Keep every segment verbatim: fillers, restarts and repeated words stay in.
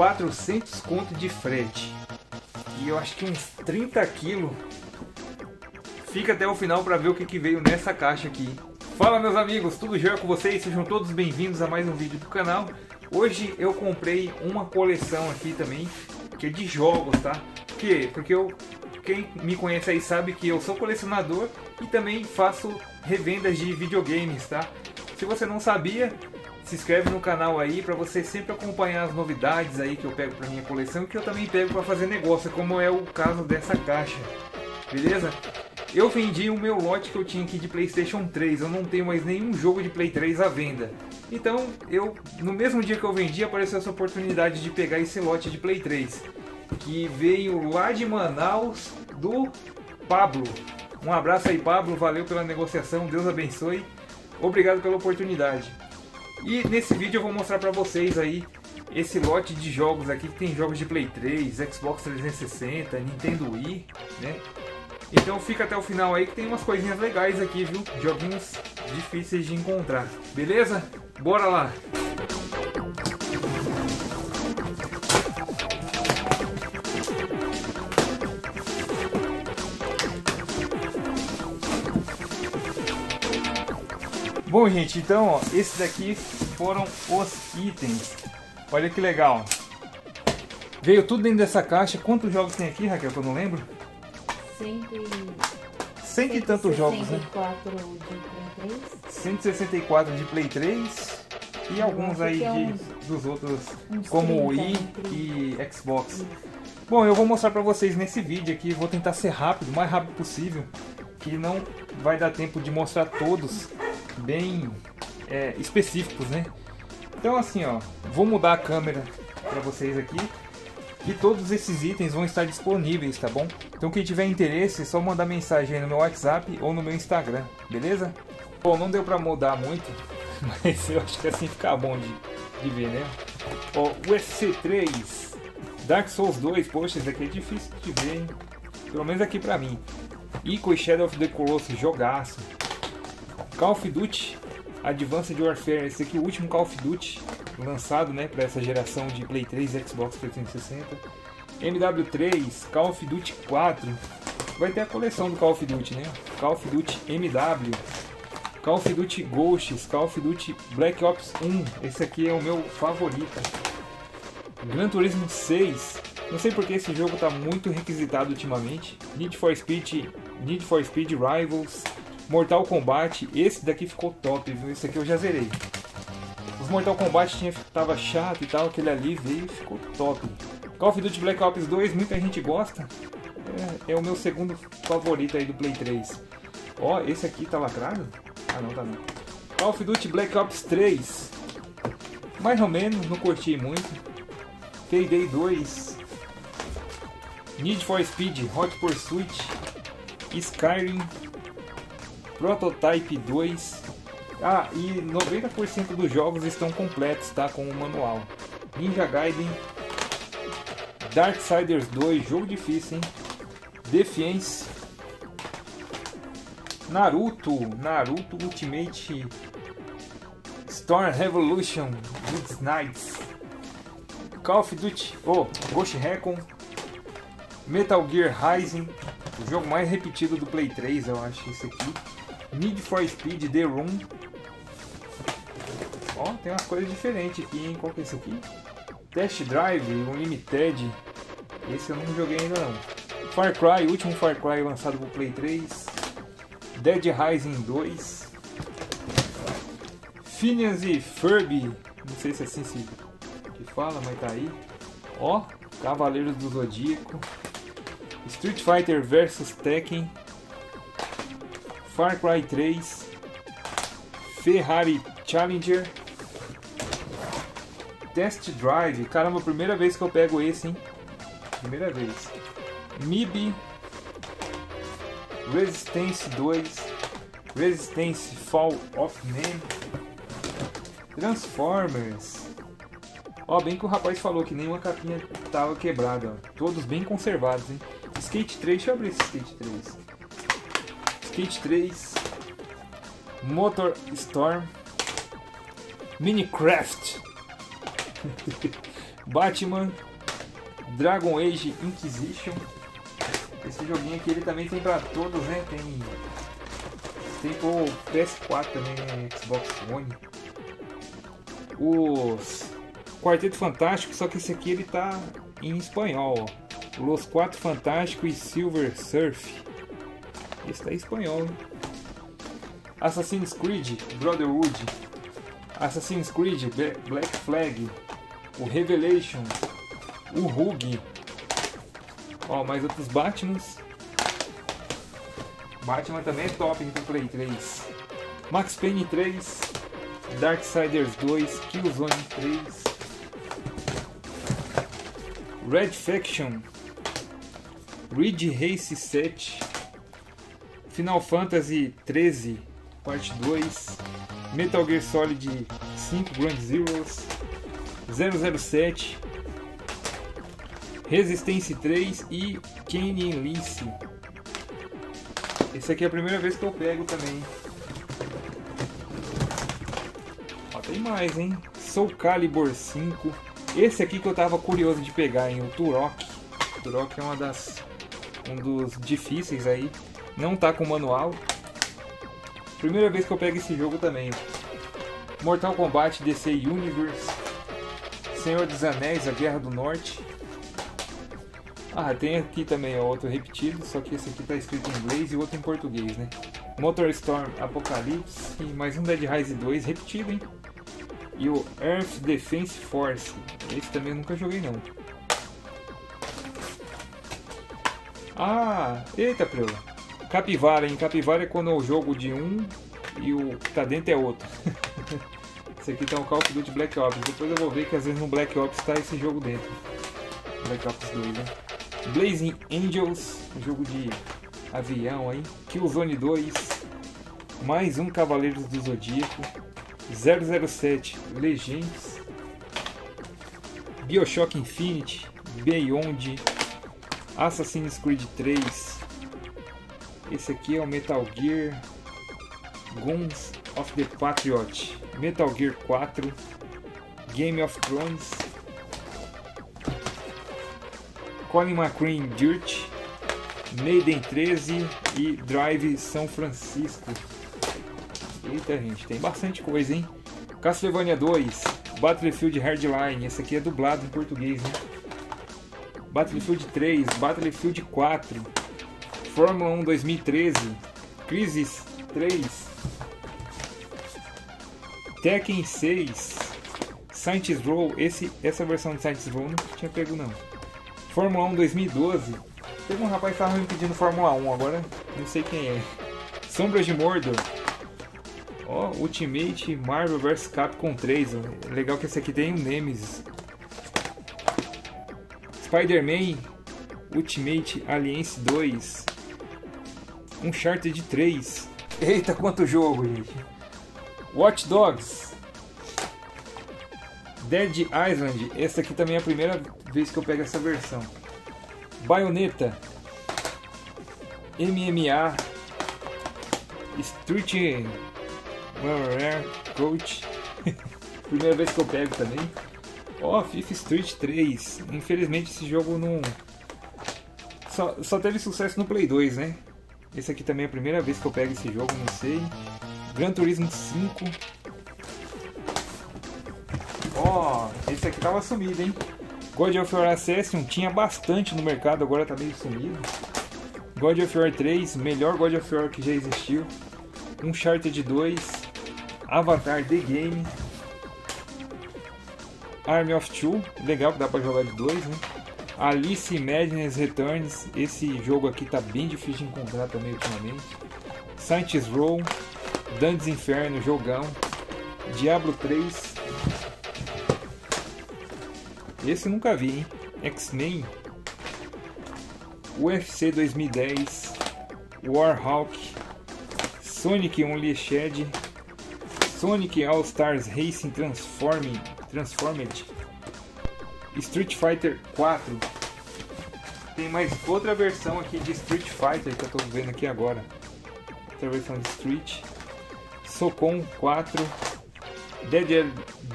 quatrocentos conto de frete. E eu acho que uns trinta quilos. Fica até o final para ver o que, que veio nessa caixa aqui. Fala, meus amigos, tudo jóia com vocês? Sejam todos bem-vindos a mais um vídeo do canal. Hoje eu comprei uma coleção aqui também, que é de jogos, tá? Por quê? Porque eu, quem me conhece aí sabe que eu sou colecionador e também faço revendas de videogames, tá? Se você não sabia, se inscreve no canal aí para você sempre acompanhar as novidades aí que eu pego para minha coleção e que eu também pego para fazer negócio, como é o caso dessa caixa, beleza? Eu vendi o meu lote que eu tinha aqui de PlayStation três, eu não tenho mais nenhum jogo de Play três à venda. Então, eu, no mesmo dia que eu vendi, apareceu essa oportunidade de pegar esse lote de Play três, que veio lá de Manaus, do Pablo. Um abraço aí, Pablo, valeu pela negociação, Deus abençoe. Obrigado pela oportunidade. E nesse vídeo eu vou mostrar pra vocês aí esse lote de jogos aqui, que tem jogos de Play três, Xbox trezentos e sessenta, Nintendo Wii, né? Então fica até o final aí que tem umas coisinhas legais aqui, viu? Joguinhos difíceis de encontrar, beleza? Bora lá! Bom, gente, então, ó, esses daqui foram os itens. Olha que legal! Veio tudo dentro dessa caixa. Quantos jogos tem aqui, Raquel, que eu não lembro? Cento e tantos jogos, né? cento e sessenta e quatro de Play três e eu alguns aí é uns, de, dos outros, como Wii e Xbox. Isso. Bom, eu vou mostrar pra vocês nesse vídeo aqui, vou tentar ser rápido, o mais rápido possível, que não vai dar tempo de mostrar todos bem é, específicos, né? Então assim, ó, vou mudar a câmera pra vocês aqui. E todos esses itens vão estar disponíveis, tá bom? Então quem tiver interesse é só mandar mensagem aí no meu WhatsApp ou no meu Instagram, beleza? Bom, não deu pra mudar muito, mas eu acho que assim fica bom de, de ver, né? Ó, U F C três, Dark Souls dois, poxa, esse daqui é difícil de ver, hein? Pelo menos aqui pra mim. Ico e Shadow of the Colossus, jogaço. Call of Duty, Advanced Warfare, esse aqui é o último Call of Duty lançado, né, para essa geração de Play três e Xbox trezentos e sessenta. M W três, Call of Duty quatro. Vai ter a coleção do Call of Duty, né? Call of Duty M W, Call of Duty Ghosts, Call of Duty Black Ops um. Esse aqui é o meu favorito. Gran Turismo seis. Não sei porque esse jogo tá muito requisitado ultimamente. Need for Speed, Need for Speed Rivals, Mortal Kombat. Esse daqui ficou top, viu? Esse aqui eu já zerei. Mortal Kombat tinha, tava chato e tal, aquele ali veio e ficou top. Call of Duty Black Ops dois, muita gente gosta, é, é o meu segundo favorito aí do Play três. Ó, esse aqui tá lacrado? Ah, não, tá não. Call of Duty Black Ops três, mais ou menos, não curti muito. Payday dois, Need for Speed, Hot Pursuit, Skyrim, Prototype dois. Ah, e noventa por cento dos jogos estão completos, tá? Com o manual. Ninja Gaiden, Darksiders dois, jogo difícil, hein? Defiance, Naruto, Naruto Ultimate Storm Revolution, Good Nights, Call of Duty, oh, Ghost Recon, Metal Gear Rising, o jogo mais repetido do Play três, eu acho, esse aqui. Need for Speed, The Room. Ó, tem umas coisas diferentes aqui, hein? Qual que é esse aqui? Test Drive Unlimited. Esse eu não joguei ainda não. Far Cry, último Far Cry lançado pro Play três. Dead Rising dois. Phineas e Ferb. Não sei se é assim se que fala, mas tá aí. Ó, Cavaleiros do Zodíaco. Street Fighter versus. Tekken. Far Cry três. Ferrari Challenger, Test Drive, caramba, primeira vez que eu pego esse, hein? Primeira vez. M I B, Resistance dois, Resistance Fall of Man, Transformers. Ó, bem que o rapaz falou que nenhuma capinha tava quebrada, ó. Todos bem conservados, hein? Skate três, deixa eu abrir esse Skate três. Skate três, Motor Storm, Minecraft Batman, Dragon Age Inquisition. Esse joguinho aqui ele também tem pra todos, né? Tem, tem pro P S quatro também, né? Xbox One. Os Quarteto Fantástico, só que esse aqui ele tá em espanhol, ó. Los Quatro Fantástico e Silver Surf. Esse tá em espanhol, né? Assassin's Creed Brotherhood, Assassin's Creed Black Flag, o Revelation, o Rogue, ó, mais outros Batmans. Batman também é top do Play três. Max Payne três, Darksiders dois, Killzone três, Red Faction, Ridge Race sete, Final Fantasy treze Parte dois, Metal Gear Solid cinco Grand Zeroes, zero zero sete, Resistance três e Kane and Lince. Esse aqui é a primeira vez que eu pego também. Ó, tem mais, hein? Soul Calibur cinco. Esse aqui que eu tava curioso de pegar, hein? O Turok. O Turok é uma das, um dos difíceis aí. Não tá com manual. Primeira vez que eu pego esse jogo também. Mortal Kombat, D C Universe, Senhor dos Anéis, A Guerra do Norte. Ah, tem aqui também outro repetido, só que esse aqui tá escrito em inglês e outro em português, né? Motor Storm Apocalipse e mais um Dead Rising dois repetido, hein? E o Earth Defense Force. Esse também eu nunca joguei não. Ah, eita preula. Capivara, hein? Capivara é quando é o jogo de um e o que tá dentro é outro. Esse aqui tá um Call of Duty Black Ops. Depois eu vou ver que às vezes no Black Ops tá esse jogo dentro. Black Ops dois, né? Blazing Angels, jogo de avião aí. Killzone dois. Mais um Cavaleiros do Zodíaco. zero zero sete Legends. BioShock Infinite. Beyond. Assassin's Creed três. Esse aqui é o Metal Gear Guns of the Patriot, Metal Gear quatro, Game of Thrones, Colin McRae Dirt, Maiden treze e Drive São Francisco. Eita gente, tem bastante coisa, hein? Castlevania dois, Battlefield Hardline, esse aqui é dublado em português, né? Battlefield três, Battlefield quatro, Fórmula um dois mil e treze, Crisis três, Tekken seis, Saints Row, esse, essa versão de Saints Row eu nunca tinha pego não. Fórmula um dois mil e doze, teve um rapaz que tava me pedindo Fórmula um, agora não sei quem é. Sombras de Mordor, ó, oh, Ultimate Marvel vs Capcom três, ó. Legal que esse aqui tem um Nemesis. Spider-Man Ultimate Alliance dois, Uncharted três. Eita, quanto jogo, gente! Watch Dogs, Dead Island. Essa aqui também é a primeira vez que eu pego essa versão. Bayonetta, M M A, Street Coach. Primeira vez que eu pego também. Ó, oh, FIFA Street três. Infelizmente esse jogo não... Só, só teve sucesso no Play dois, né? Esse aqui também é a primeira vez que eu pego esse jogo, não sei. Gran Turismo cinco. Ó, oh, esse aqui tava sumido, hein? God of War Ascension tinha bastante no mercado, agora tá meio sumido. God of War três, melhor God of War que já existiu. Uncharted dois. Avatar The Game. Army of Two, legal que dá pra jogar de dois, né? Alice Madness Returns, esse jogo aqui tá bem difícil de encontrar também ultimamente. Saints Row, Dantes Inferno, jogão. Diablo três. Esse eu nunca vi, hein? X-Men. U F C dois mil e dez. Warhawk. Sonic Unleashed. Sonic All Stars Racing Transforming, Transformed. Street Fighter quatro. Tem mais outra versão aqui de Street Fighter que eu tô vendo aqui agora. Outra versão de Street. Socom quatro. Dead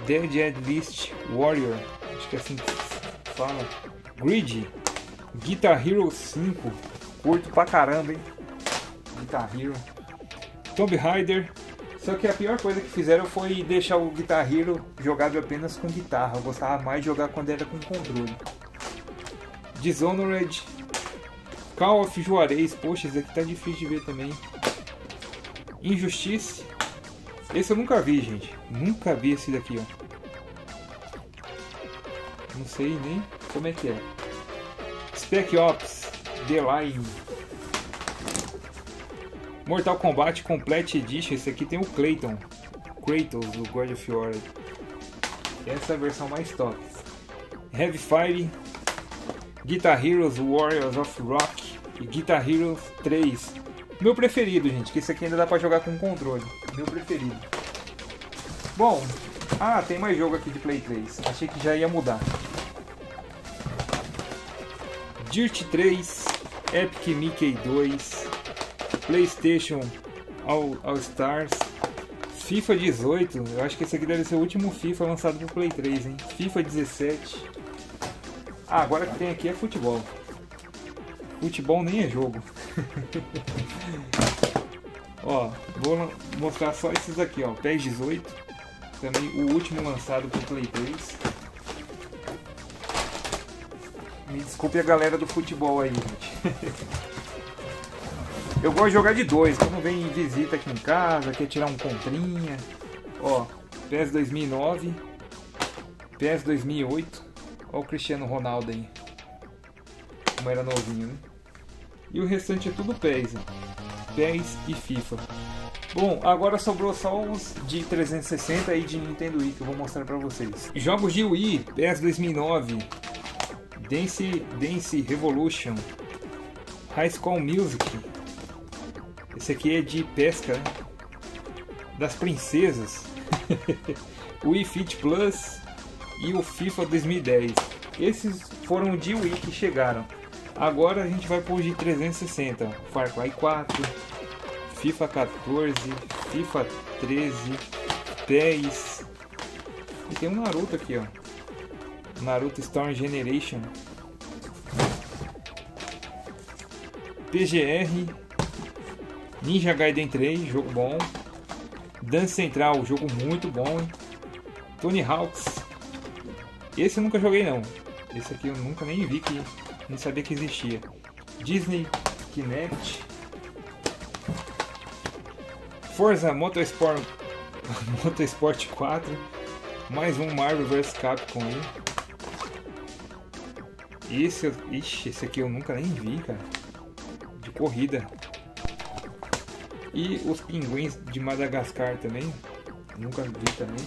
Dead List Warrior. Acho que é assim fala. Grid, Guitar Hero cinco, curto pra caramba, hein? Guitar Hero, Tomb Raider. Só que a pior coisa que fizeram foi deixar o Guitar Hero jogável apenas com guitarra. Eu gostava mais de jogar quando era com controle. Dishonored, Call of Juarez, poxa, esse aqui tá difícil de ver também. Injustice, esse eu nunca vi, gente. Nunca vi esse daqui, ó. Não sei nem como é que é. Spec Ops, The Line. Mortal Kombat Complete Edition, esse aqui tem o Clayton, Kratos do God of War. Essa é a versão mais top. Heavy Fire, Guitar Heroes Warriors of Rock e Guitar Heroes três. Meu preferido, gente, que esse aqui ainda dá pra jogar com controle. Meu preferido. Bom, ah, tem mais jogo aqui de Play três. Achei que já ia mudar. Dirt três, Epic Mickey dois. PlayStation All, All Stars, FIFA dezoito, eu acho que esse aqui deve ser o último FIFA lançado pro Play três, hein? FIFA dezessete. Ah, agora que tem aqui é futebol. Futebol nem é jogo. Ó, vou mostrar só esses aqui, ó. P E S dezoito, também o último lançado pro Play três. Me desculpe a galera do futebol aí, gente. Eu gosto de jogar de dois, quando vem visita aqui em casa, quer tirar um comprinha. Ó, P E S dois mil e nove, P E S dois mil e oito. Ó o Cristiano Ronaldo aí, como era novinho, né? E o restante é tudo P E S, P E S e FIFA. Bom, agora sobrou só os de trezentos e sessenta e de Nintendo Wii, que eu vou mostrar pra vocês. Jogos de Wii, P E S dois mil e nove, Dance, Dance Revolution, High School Music. Esse aqui é de pesca, né? Das princesas. O Wii Fit Plus e o FIFA dois mil e dez. Esses foram de Wii que chegaram. Agora a gente vai por de trezentos e sessenta. Far Cry quatro, FIFA quatorze, FIFA treze, dez. E tem um Naruto aqui, ó. Naruto Storm Generation. P G R. Ninja Gaiden três, jogo bom. Dance Central, jogo muito bom, hein? Tony Hawks. Esse eu nunca joguei não. Esse aqui eu nunca nem vi, que nem sabia que existia. Disney Kinect. Forza Motorsport Motorsport quatro. Mais um Marvel vs Capcom aí. Esse, ixi, esse aqui eu nunca nem vi, cara. De corrida. E os pinguins de Madagascar também, nunca vi também.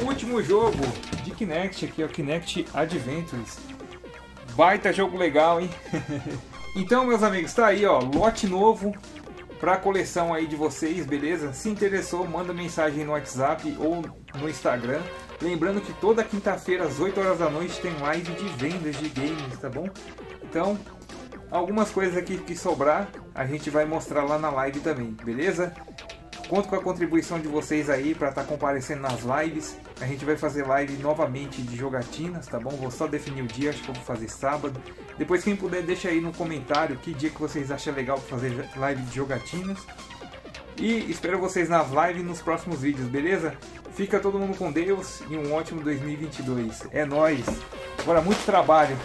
O último jogo de Kinect aqui é o Kinect Adventures. Baita jogo legal, hein? Então, meus amigos, tá aí, ó, lote novo pra coleção aí de vocês, beleza? Se interessou, manda mensagem no WhatsApp ou no Instagram. Lembrando que toda quinta-feira às oito horas da noite tem live de vendas de games, tá bom? Então, algumas coisas aqui que sobrar, a gente vai mostrar lá na live também, beleza? Conto com a contribuição de vocês aí para estar tá comparecendo nas lives. A gente vai fazer live novamente de jogatinas, tá bom? Vou só definir o dia, acho que eu vou fazer sábado. Depois, quem puder, deixa aí no comentário que dia que vocês acham legal pra fazer live de jogatinas. E espero vocês nas lives e nos próximos vídeos, beleza? Fica todo mundo com Deus e um ótimo dois mil e vinte e dois. É nóis! Agora, muito trabalho!